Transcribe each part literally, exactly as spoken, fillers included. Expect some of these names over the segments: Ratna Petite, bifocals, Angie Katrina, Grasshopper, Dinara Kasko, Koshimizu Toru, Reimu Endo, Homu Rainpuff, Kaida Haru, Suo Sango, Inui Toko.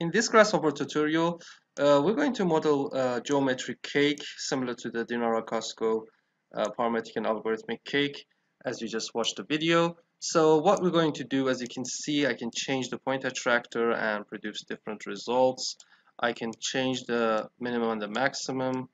In this Grasshopper tutorial, uh, we're going to model a geometric cake similar to the Dinara Kasko uh, parametric and algorithmic cake as you just watched the video. So what we're going to do, as you can see, I can change the pointer attractor and produce different results. I can change the minimum and the maximum,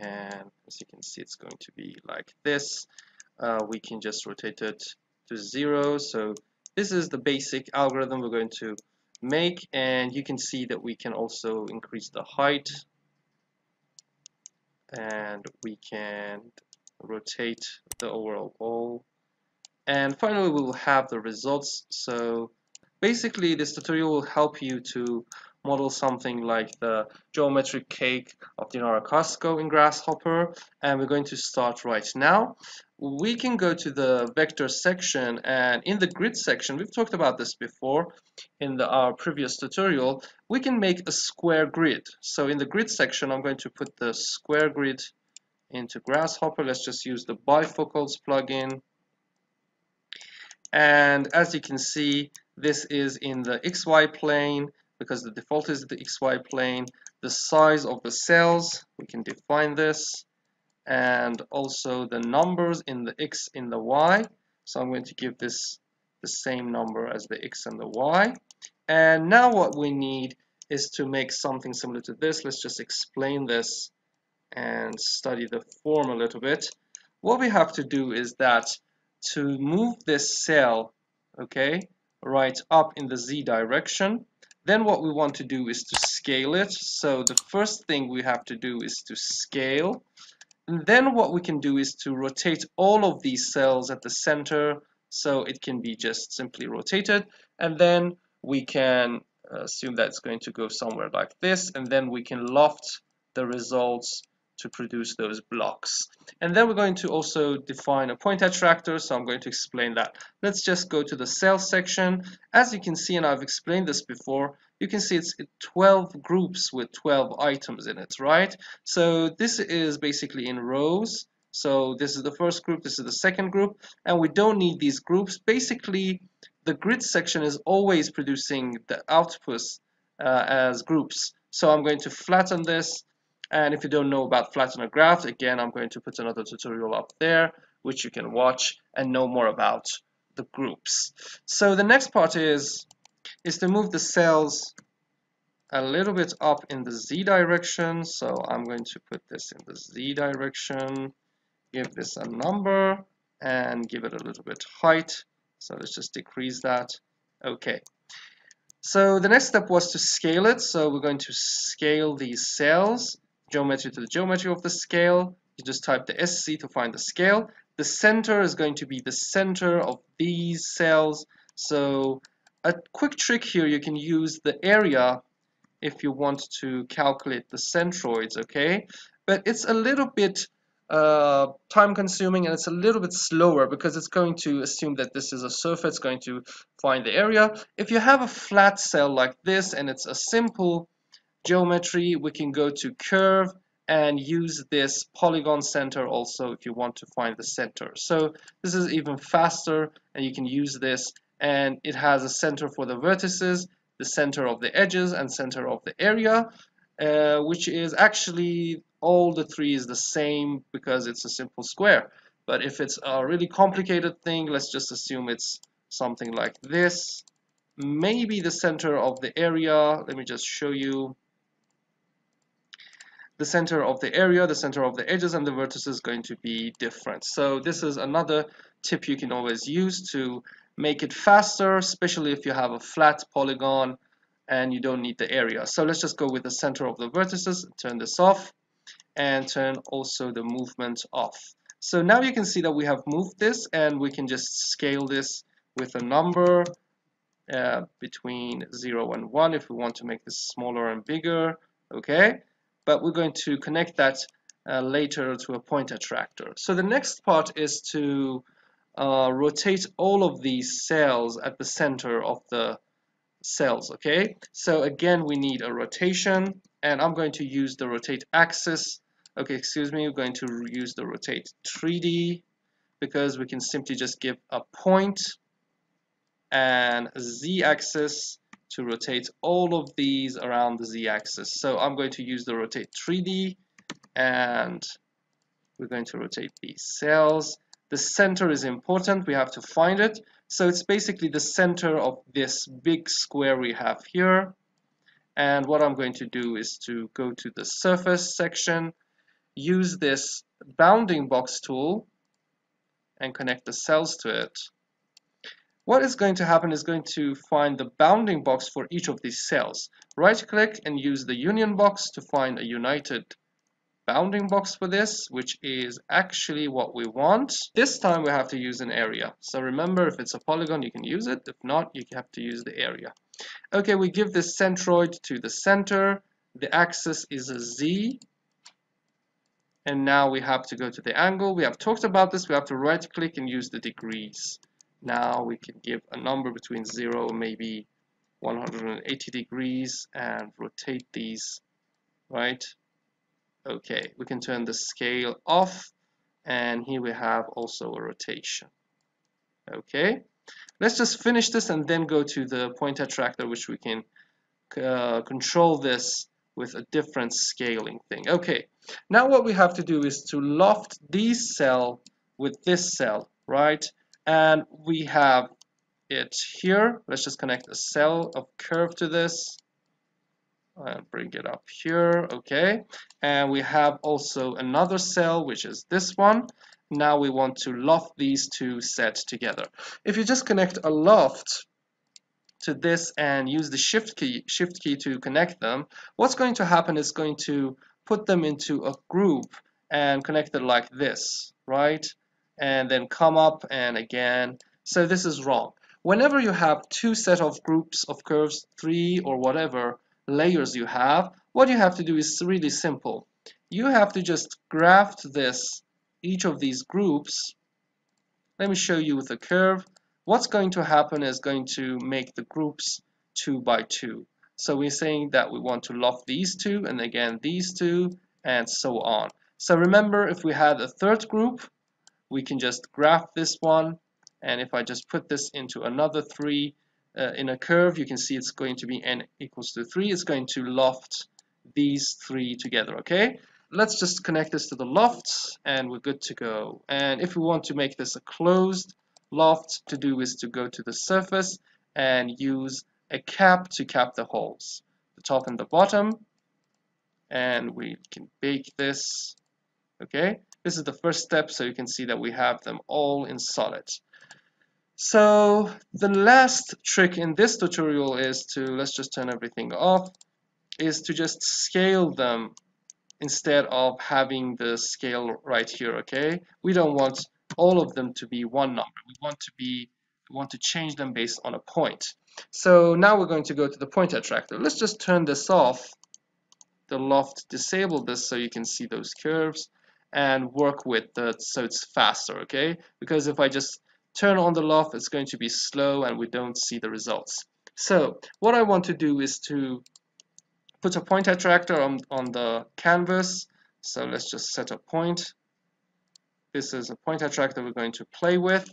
and as you can see, it's going to be like this. Uh, we can just rotate it to zero. So this is the basic algorithm we're going to make, and you can see that we can also increase the height, and we can rotate the overall ball, and finally we will have the results. So basically this tutorial will help you to model something like the geometric cake of Dinara Kasko in Grasshopper, and we're going to start right now. We can go to the vector section, and in the grid section, we've talked about this before in the, our previous tutorial, we can make a square grid. So in the grid section, I'm going to put the square grid into Grasshopper. Let's just use the bifocals plugin, and as you can see, this is in the X Y plane because the default is the X Y plane. The size of the cells, we can define this, and also the numbers in the X in the Y. So I'm going to give this the same number as the X and the Y. And now what we need is to make something similar to this. Let's just explain this and study the form a little bit. What we have to do is that to move this cell, okay, right up in the Z direction, then what we want to do is to scale it. So the first thing we have to do is to scale. And then what we can do is to rotate all of these cells at the center, so it can be just simply rotated. And then we can assume that it's going to go somewhere like this. And then we can loft the results to produce those blocks. And then we're going to also define a pointer attractor, so I'm going to explain that. Let's just go to the cell section. As you can see, and I've explained this before, you can see it's twelve groups with twelve items in it, right? So this is basically in rows. So this is the first group, this is the second group, and we don't need these groups. Basically, the grid section is always producing the outputs uh, as groups. So I'm going to flatten this. And if you don't know about flatten a graph, again, I'm going to put another tutorial up there, which you can watch and know more about the groups. So the next part is, is to move the cells a little bit up in the Z direction. So I'm going to put this in the Z direction, give this a number, and give it a little bit height. So let's just decrease that. Okay. So the next step was to scale it. So we're going to scale these cells. Geometry to the geometry of the scale. You just type the S C to find the scale. The center is going to be the center of these cells. So a quick trick here, you can use the area if you want to calculate the centroids, okay? But it's a little bit uh, time consuming, and it's a little bit slower because it's going to assume that this is a surface. It's going to find the area. If you have a flat cell like this and it's a simple geometry, we can go to curve and use this polygon center also if you want to find the center. So this is even faster, and you can use this, and it has a center for the vertices, the center of the edges, and center of the area, uh, which is actually all the three is the same because it's a simple square. But if it's a really complicated thing, let's just assume it's something like this. Maybe the center of the area, let me just show you. The center of the area, the center of the edges, and the vertices is going to be different. So this is another tip you can always use to make it faster, especially if you have a flat polygon and you don't need the area. So let's just go with the center of the vertices, turn this off, and turn also the movement off. So now you can see that we have moved this, and we can just scale this with a number uh, between zero and one if we want to make this smaller and bigger, okay? But we're going to connect that uh, later to a pointer attractor. So the next part is to uh, rotate all of these cells at the center of the cells, okay? So again, we need a rotation, and I'm going to use the rotate axis. Okay, excuse me, we're going to use the rotate three D because we can simply just give a point and Z axis, to rotate all of these around the z-axis. So I'm going to use the rotate three D, and we're going to rotate these cells. The center is important, we have to find it. So it's basically the center of this big square we have here. And what I'm going to do is to go to the surface section, use this bounding box tool, and connect the cells to it. What is going to happen is going to find the bounding box for each of these cells. Right-click and use the union box to find a united bounding box for this, which is actually what we want. This time we have to use an area. So remember, if it's a polygon, you can use it. If not, you have to use the area. Okay, we give this centroid to the center. The axis is a Z. And now we have to go to the angle. We have talked about this. We have to right-click and use the degrees. Now we can give a number between zero, maybe one hundred eighty degrees, and rotate these, right? Okay, we can turn the scale off, and here we have also a rotation. Okay, let's just finish this and then go to the point attractor, which we can uh, control this with a different scaling thing. Okay, now what we have to do is to loft these cell with this cell, right? And we have it here. Let's just connect a cell of curve to this and bring it up here. Okay, and we have also another cell, which is this one. Now we want to loft these two sets together. If you just connect a loft to this and use the shift key shift key to connect them, what's going to happen is going to put them into a group and connect it like this, right? And then come up and again. So this is wrong. Whenever you have two set of groups of curves, three or whatever layers you have, what you have to do is really simple. You have to just graft this, each of these groups. Let me show you with a curve. What's going to happen is going to make the groups two by two. So we're saying that we want to loft these two, and again these two, and so on. So remember, if we had a third group, we can just graph this one, and if I just put this into another three uh, in a curve, you can see it's going to be n equals to three. It's going to loft these three together, okay? Let's just connect this to the loft, and we're good to go. And if we want to make this a closed loft, to do is to go to the surface and use a cap to cap the holes, the top and the bottom, and we can bake this, okay? This is the first step, so you can see that we have them all in solid. So the last trick in this tutorial is to, let's just turn everything off, is to just scale them instead of having the scale right here, okay? We don't want all of them to be one number. We want to be, we want to change them based on a point. So now we're going to go to the point attractor. Let's just turn this off, the loft, disable this so you can see those curves, and work with that, so it's faster, okay? Because if I just turn on the loft, it's going to be slow and we don't see the results. So what I want to do is to put a point attractor on, on the canvas. So let's just set a point. This is a point attractor we're going to play with.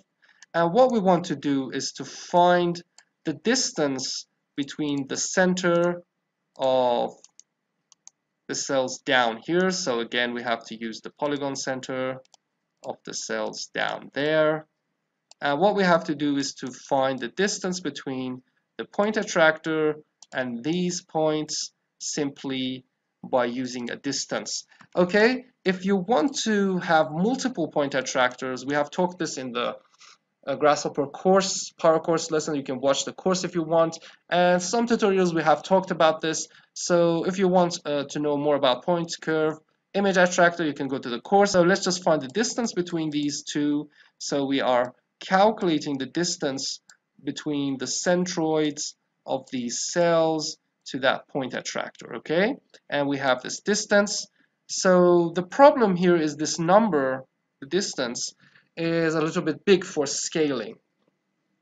And what we want to do is to find the distance between the center of the cells down here. So again, we have to use the polygon center of the cells down there. And what we have to do is to find the distance between the point attractor and these points simply by using a distance. Okay, if you want to have multiple point attractors, we have talked this in the uh, Grasshopper course, power course lesson. You can watch the course if you want. And some tutorials we have talked about this. So if you want uh, to know more about point, curve, image attractor, you can go to the course. So let's just find the distance between these two. So we are calculating the distance between the centroids of these cells to that point attractor, okay? And we have this distance. So the problem here is this number, the distance, is a little bit big for scaling.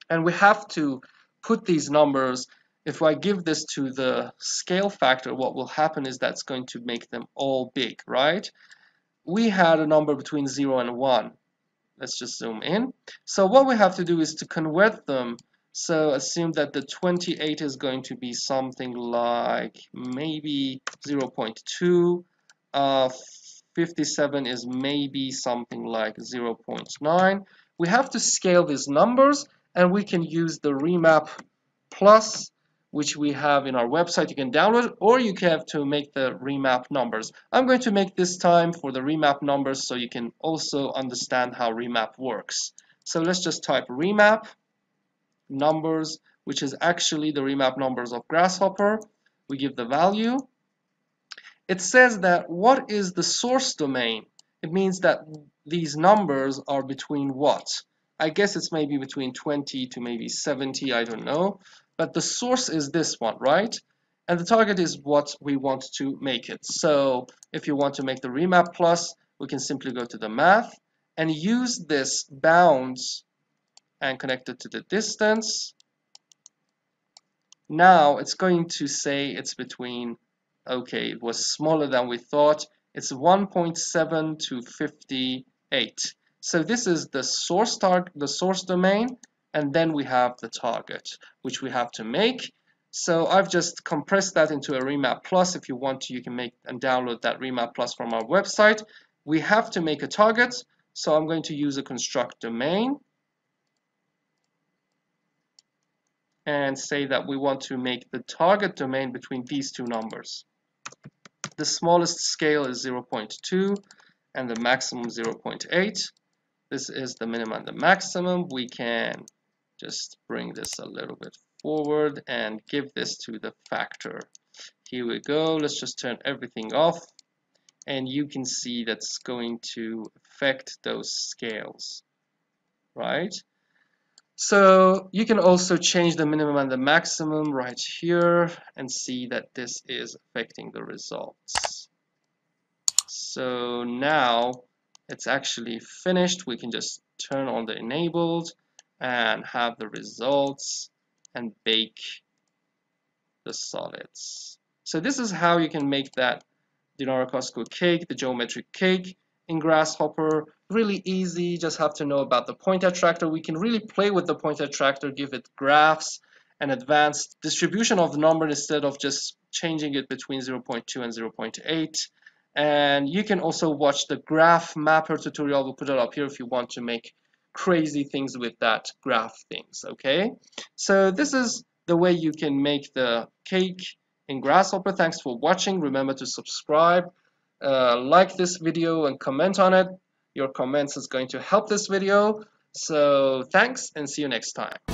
And we have to put these numbers. If I give this to the scale factor, what will happen is that's going to make them all big, right? We had a number between zero and one. Let's just zoom in. So what we have to do is to convert them So assume that the twenty-eight is going to be something like maybe zero point two. Uh, fifty-seven is maybe something like zero point nine. We have to scale these numbers, and we can use the remap plus, which we have in our website. You can download, or you can have to make the remap numbers. I'm going to make this time for the remap numbers so you can also understand how remap works. So let's just type remap numbers, which is actually the remap numbers of Grasshopper. We give the value. It says that what is the source domain? It means that these numbers are between what? I guess it's maybe between twenty to maybe seventy, I don't know. But the source is this one, right? And the target is what we want to make it. So if you want to make the remap plus, we can simply go to the math and use this bounds and connect it to the distance. Now it's going to say it's between, okay, it was smaller than we thought. It's one point seven to fifty-eight. So this is the source target, the source domain, and then we have the target, which we have to make. So I've just compressed that into a remap plus. If you want to, you can make and download that remap plus from our website. We have to make a target, so I'm going to use a construct domain and say that we want to make the target domain between these two numbers. The smallest scale is zero point two and the maximum zero point eight. This is the minimum and the maximum. We can just bring this a little bit forward and give this to the factor. Here we go. Let's just turn everything off, and you can see that's going to affect those scales, right? So you can also change the minimum and the maximum right here and see that this is affecting the results. So now it's actually finished. We can just turn on the enabled and have the results and bake the solids. So this is how you can make that Dinara Kasko cake, the geometric cake in Grasshopper. Really easy, just have to know about the pointer attractor. We can really play with the pointer attractor, give it graphs and advanced distribution of the number instead of just changing it between zero point two and zero point eight. And you can also watch the graph mapper tutorial. We'll put it up here if you want to make crazy things with that graph things, okay? So this is the way you can make the cake in Grasshopper. Thanks for watching. Remember to subscribe, uh, like this video and comment on it. Your comments is going to help this video. So thanks and see you next time.